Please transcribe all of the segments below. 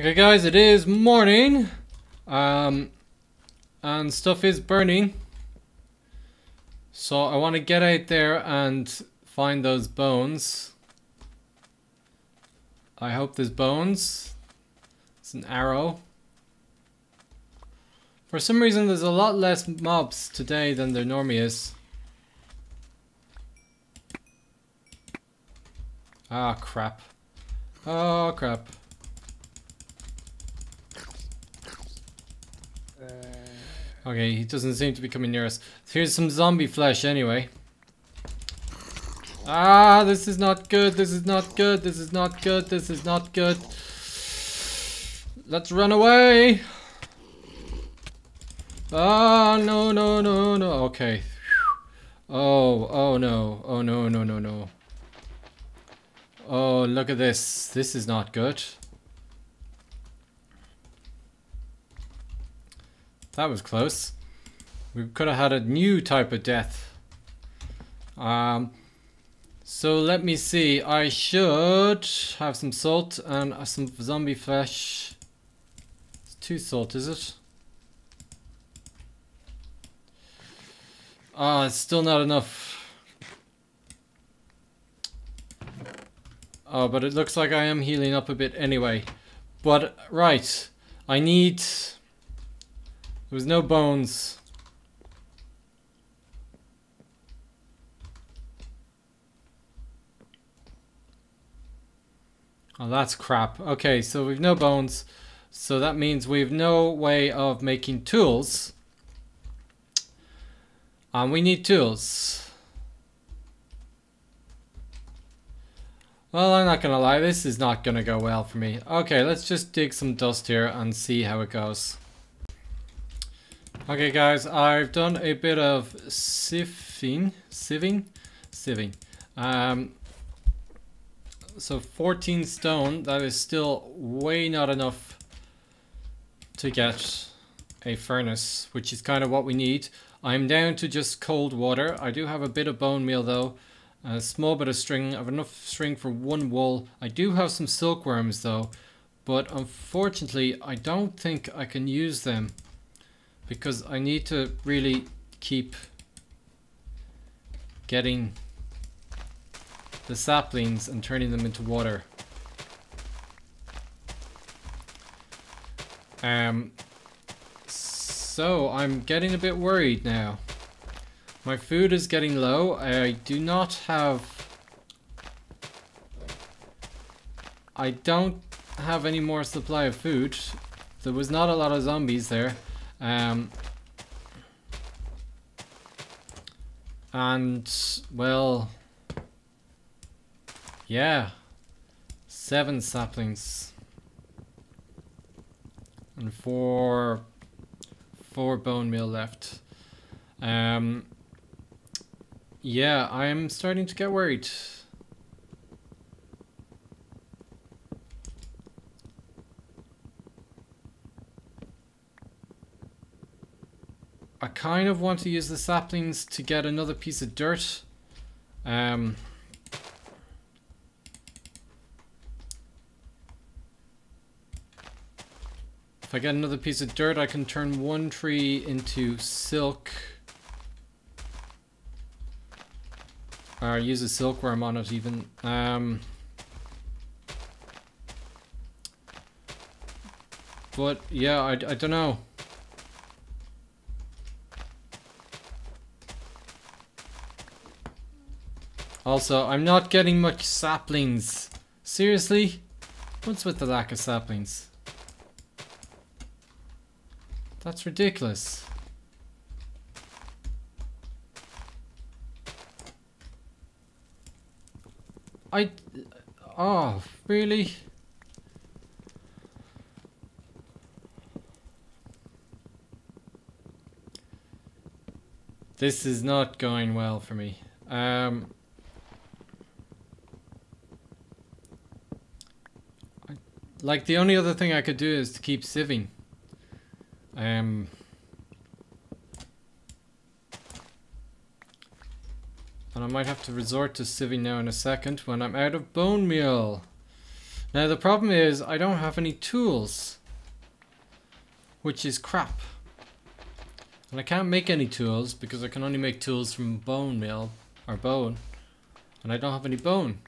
Okay guys, it is morning, and stuff is burning, so I want to get out there and find those bones. I hope there's bones. It's an arrow. For some reason there's a lot less mobs today than there normally is. Ah, crap. Oh, crap. Okay, he doesn't seem to be coming near us. Here's some zombie flesh anyway. Ah, this is not good. This is not good. This is not good. This is not good. Let's run away. Ah, no, no, no, no. Okay. Oh, oh no. Oh no, no, no, no. Oh, look at this. This is not good. That was close. We could have had a new type of death. So let me see. I should have some salt and some zombie flesh. It's too salt, is it? Ah, it's still not enough. Oh, but it looks like I am healing up a bit anyway. But, right. I need... There was no bones. Oh, that's crap. Okay, so we've no bones. So that means we've no way of making tools. And we need tools. Well, I'm not gonna lie, this is not gonna go well for me. Okay, let's just dig some dust here and see how it goes. Okay guys, I've done a bit of sieving. So 14 stone, that is still way not enough to get a furnace, which is kind of what we need. I'm down to just cold water. I do have a bit of bone meal though, a small bit of string. I have enough string for one wool. I do have some silkworms though, but unfortunately I don't think I can use them, because I need to really keep getting the saplings and turning them into water. So I'm getting a bit worried now. My food is getting low. I don't have any more supply of food. There was not a lot of zombies there. And well, yeah, 7 saplings and four bone meal left. Yeah, I'm starting to get worried. I kind of want to use the saplings to get another piece of dirt. If I get another piece of dirt, I can turn one tree into silk. Or use a silkworm on it even. But yeah, I don't know. Also, I'm not getting much saplings. Seriously? What's with the lack of saplings? That's ridiculous. Oh, really? This is not going well for me. Like, the only other thing I could do is to keep sieving. And I might have to resort to sieving now in a second when I'm out of bone meal. Now the problem is I don't have any tools, which is crap. And I can't make any tools because I can only make tools from bone meal or bone, and I don't have any bone.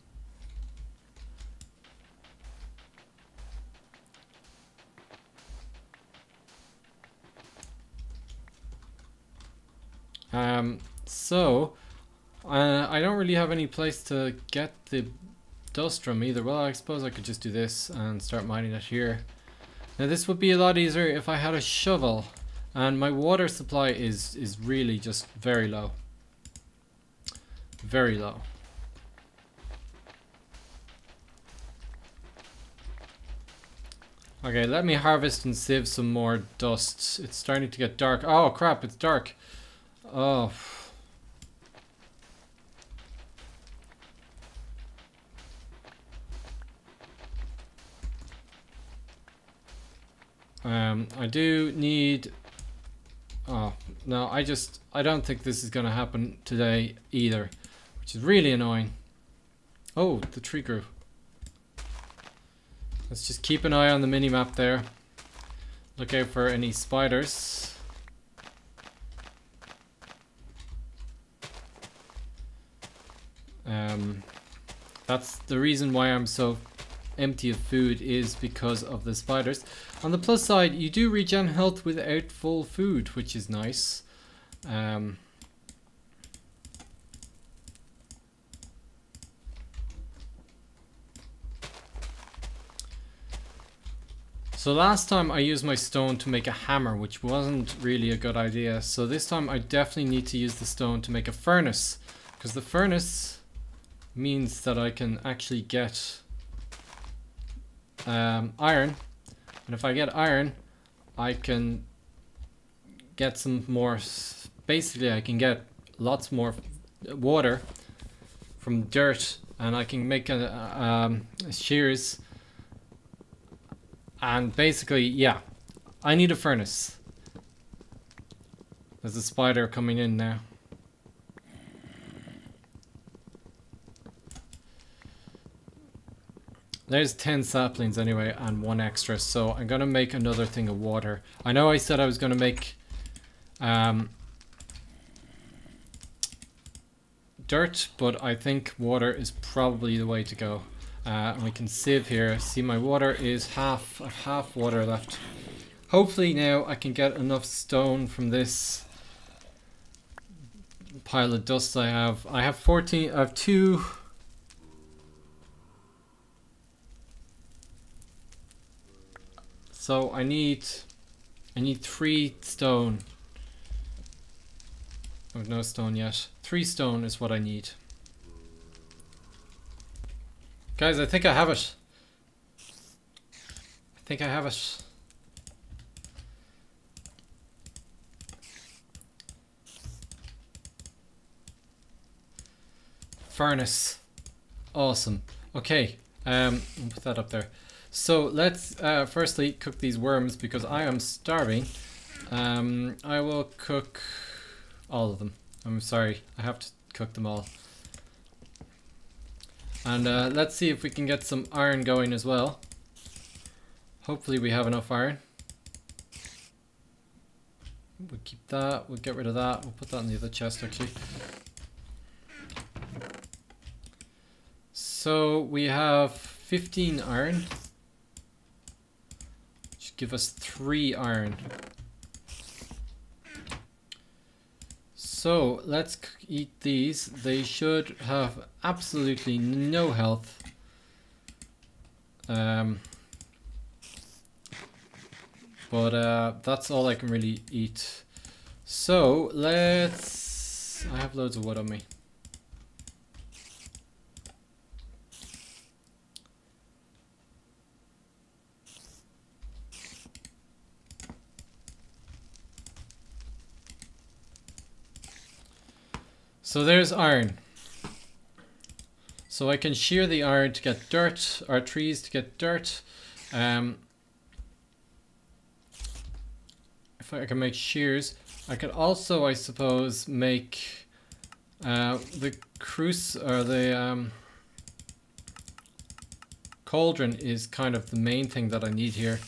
So I don't really have any place to get the dust from either. Well, I suppose I could just do this and start mining it here. Now this would be a lot easier if I had a shovel, and my water supply is really just very low. Very low. Okay, let me harvest and sieve some more dust. It's starting to get dark. Oh crap, it's dark. Oh. I do need... Oh, no, I don't think this is going to happen today either, which is really annoying. Oh, the tree grew. Let's just keep an eye on the mini-map there. Look out for any spiders. That's the reason why I'm so empty of food, is because of the spiders. On the plus side, you do regen health without full food, which is nice. So last time I used my stone to make a hammer, which wasn't really a good idea. So this time I definitely need to use the stone to make a furnace, because the furnace means that I can actually get iron, and if I get iron I can get some more, basically I can get lots more water from dirt, and I can make a shears, and basically, yeah, I need a furnace. There's a spider coming in now. There's 10 saplings anyway, and 1 extra, so I'm gonna make another thing of water. I know I said I was gonna make dirt, but I think water is probably the way to go. And we can sieve here. See, my water is half water left. Hopefully now I can get enough stone from this pile of dust I have. I have 2. So I need 3 stone. I have no stone yet. 3 stone is what I need. Guys, I think I have it. I think I have it. Furnace. Awesome. Okay, I'll put that up there. So let's firstly cook these worms, because I am starving. I will cook all of them. I'm sorry, I have to cook them all. And let's see if we can get some iron going as well. Hopefully we have enough iron. We'll keep that, we'll get rid of that, we'll put that in the other chest actually. So we have 15 iron. Give us 3 iron. So let's eat these. They should have absolutely no health. But that's all I can really eat. So let's... I have loads of wood on me. So there's iron. So I can shear the iron to get dirt, or trees to get dirt. If I can make shears, I could also, I suppose, make the Cauldron is kind of the main thing that I need here.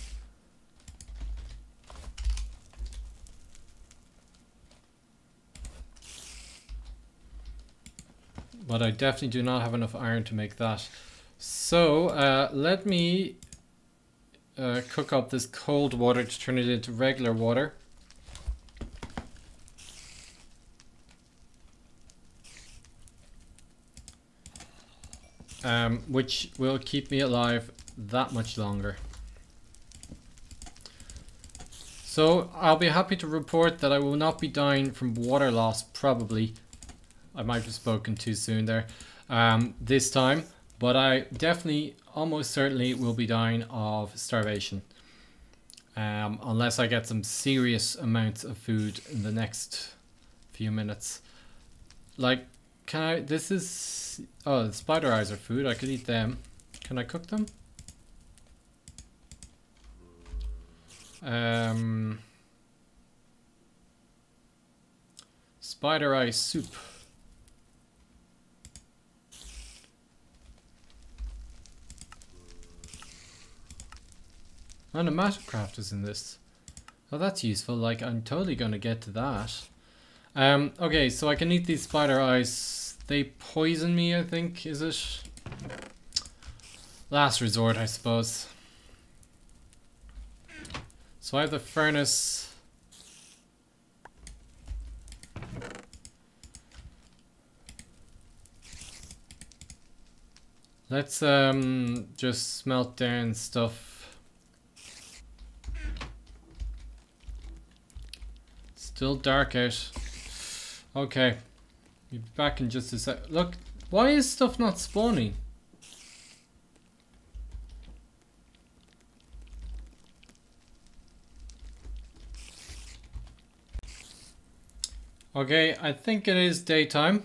But I definitely do not have enough iron to make that. So let me cook up this cold water to turn it into regular water. Which will keep me alive that much longer. So I'll be happy to report that I will not be dying from water loss, probably. I might have spoken too soon there this time, but I definitely almost certainly will be dying of starvation unless I get some serious amounts of food in the next few minutes. Like, can I, this is, oh, the spider eyes are food. I could eat them. Can I cook them? Spider eye soup. And a mattercraft is in this. Oh, that's useful. Like, I'm totally going to get to that. Okay, so I can eat these spider eyes. They poison me, I think, is it? Last resort, I suppose. So I have the furnace. Let's just smelt down stuff. Still dark out. Okay. Be back in just a sec. Look, why is stuff not spawning? Okay, I think it is daytime.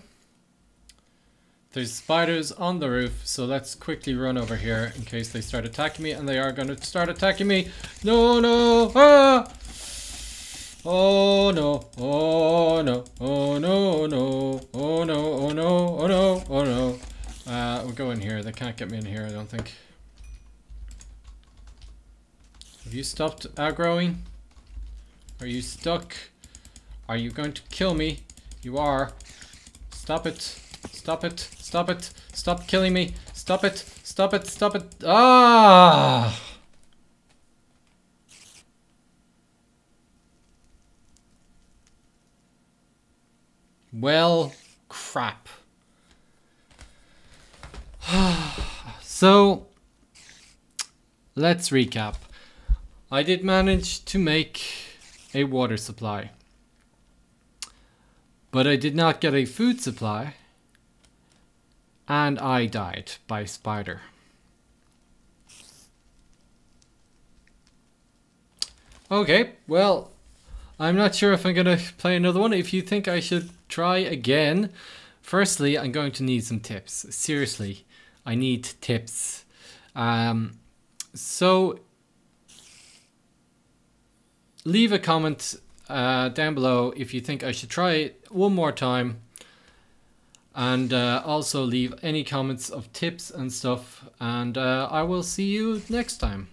There's spiders on the roof, so let's quickly run over here in case they start attacking me, and they are going to start attacking me. No, no, ah! Oh no, oh no, oh no, oh no, oh no, oh no, oh no, oh no. We'll go in here. They can't get me in here, I don't think. Have you stopped aggroing? Are you stuck? Are you going to kill me? You are. Stop it. Stop it. Stop it. Stop killing me. Stop it. Stop it. Stop it. Ah! Well, crap. So, let's recap. I did manage to make a water supply. But I did not get a food supply. And I died by spider. Okay, well, I'm not sure if I'm going to play another one. If you think I should try again, firstly, I'm going to need some tips. Seriously, I need tips. So leave a comment down below if you think I should try it one more time. And also leave any comments of tips and stuff. And I will see you next time.